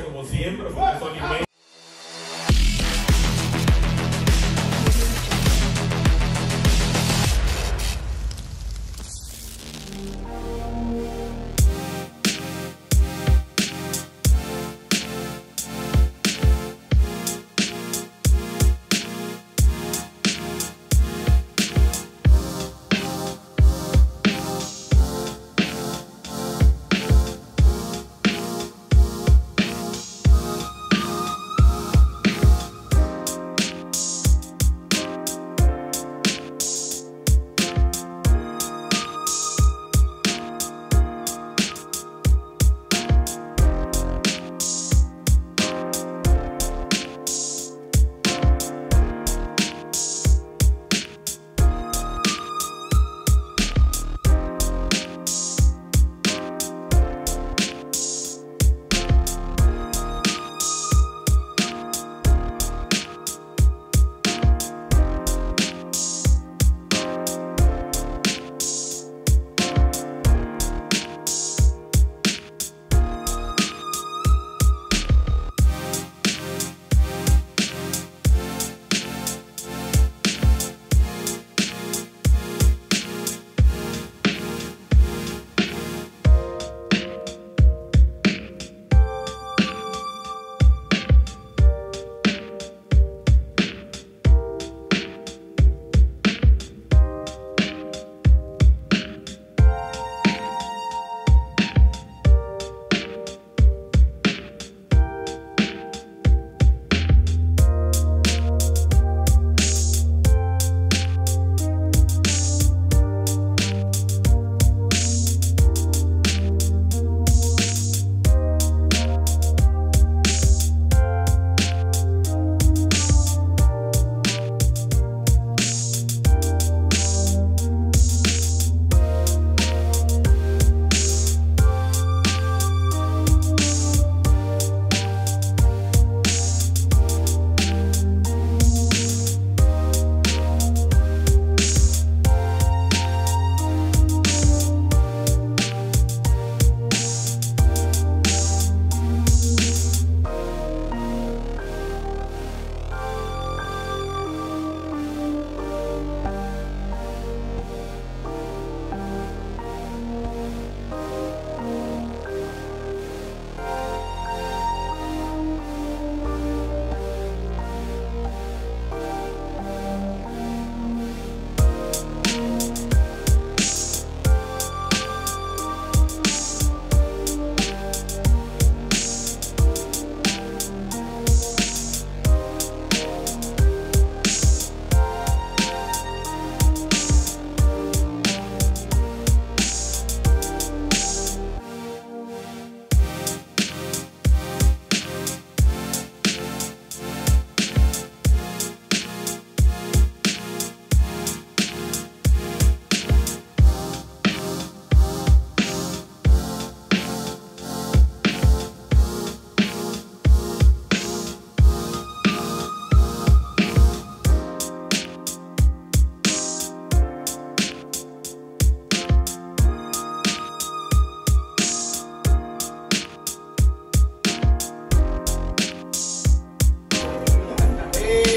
Como siempre, porque son inmensos.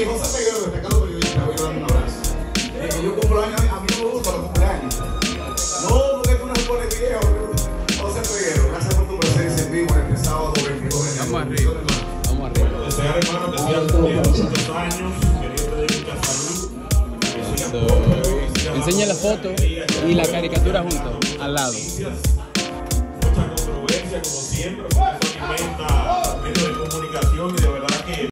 José Peguero, destacado periodista, voy a dar un abrazo. Desde que yo cumplo años, a mí no me gusta los cumpleaños. No, porque tú no pones video. José Peguero, gracias por tu presencia en vivo este sábado 22 de enero. Vamos arriba. Bueno, desear, hermano, que sigas cumpliendo muchos años, que Dios te dé mucha salud. Que sigas todo. Enseña la foto y la caricatura junto, al lado. Mucha controversia, como siempre.